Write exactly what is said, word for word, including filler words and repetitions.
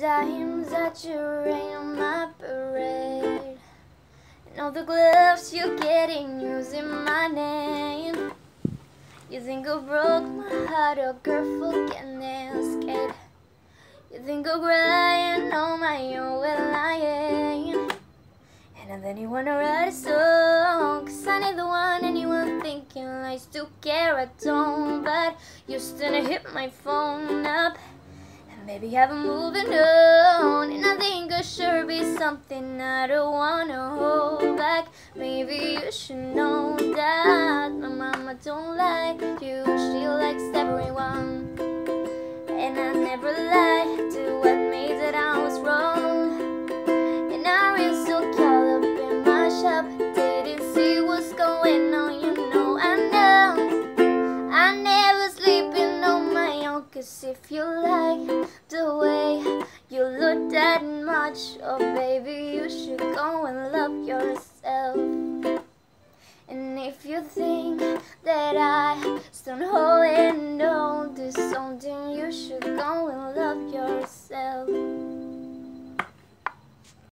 dimes that you rain on my parade, and all the gloves you're getting using my name. You think I broke my heart, oh girl, forget escape. You think I'm crying on my own, well I ain't. And then you wanna write a song, cause I ain't the one anyone thinking I still care, I don't. But you still hit my phone up, and baby I've been moving on. And I think I should be something I don't wanna hold back. Maybe you should know that my mama don't like you, she likes everyone. And I never lied to admit that I was wrong. And I was so caught up in my shop, didn't see what's going on. You know I know I never sleeping on my own, cause if you like the way you look that much, oh baby you should go and love yourself. And if you think that I still hold it, no, there's something you should go and love yourself.